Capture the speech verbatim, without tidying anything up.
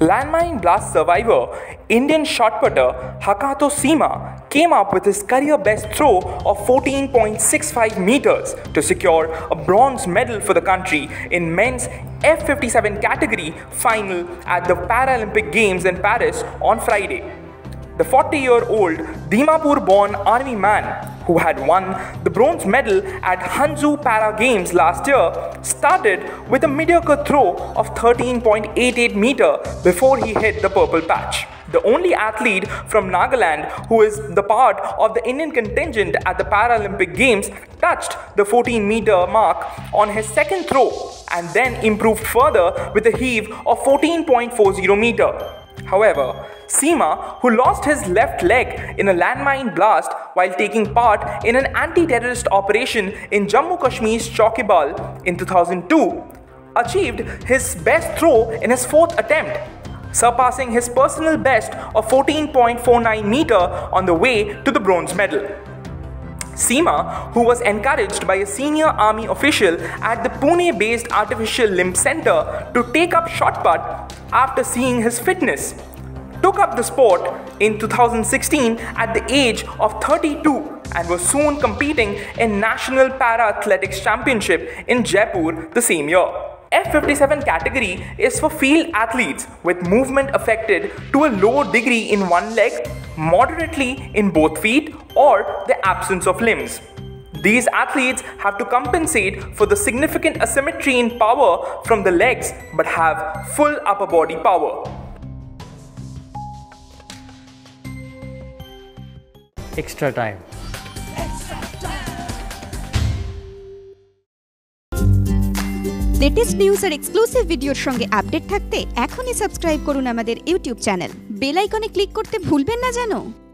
landmine blast survivor, Indian shot putter Hokato Sema came up with his career-best throw of fourteen point six five meters to secure a bronze medal for the country in men's F fifty-seven category final at the Paralympic Games in Paris on Friday. The forty-year-old Dimapur-born army man, who had won the bronze medal at Hangzhou Para Games last year, started with a mediocre throw of thirteen point eight eight meters before he hit the purple patch. The only athlete from Nagaland who is the part of the Indian contingent at the Paralympic Games touched the fourteen meter mark on his second throw and then improved further with a heave of fourteen point four zero meters. However, Sema, who lost his left leg in a landmine blast while taking part in an anti-terrorist operation in Jammu Kashmir's Chokibal in two thousand two, achieved his best throw in his fourth attempt, surpassing his personal best of fourteen point four nine meters on the way to the bronze medal. Sema, who was encouraged by a senior army official at the Pune-based Artificial Limb Centre to take up shot put after seeing his fitness, took up the sport in two thousand sixteen at the age of thirty-two and was soon competing in National Para-Athletics Championship in Jaipur the same year. F fifty-seven category is for field athletes with movement affected to a low degree in one leg, moderately in both feet, or the absence of limbs. These athletes have to compensate for the significant asymmetry in power from the legs but have full upper body power. Extra time. Latest news আর exclusive ভিডিওর সঙ্গে update থাকতে এখনই subscribe করুন আমাদের YouTube channel. Bell আইকনে click করতে ভুলবেন না যেন।